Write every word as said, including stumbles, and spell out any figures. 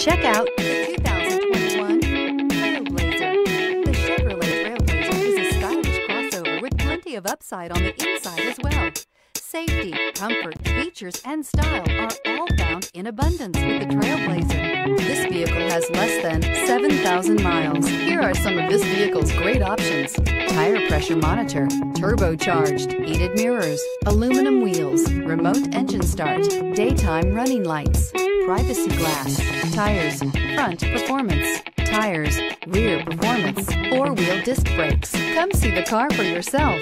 Check out the two thousand twenty-one Trailblazer. The Chevrolet Trailblazer is a stylish crossover with plenty of upside on the inside as well. Safety, comfort, features, and style are all found in abundance with the Trailblazer. This vehicle has less than seven thousand miles. Here are some of this vehicle's great options: tire pressure monitor, turbocharged, heated mirrors, aluminum wheels, remote engine start, daytime running lights, privacy glass, tires, front performance, tires, rear performance, four-wheel disc brakes. Come see the car for yourself.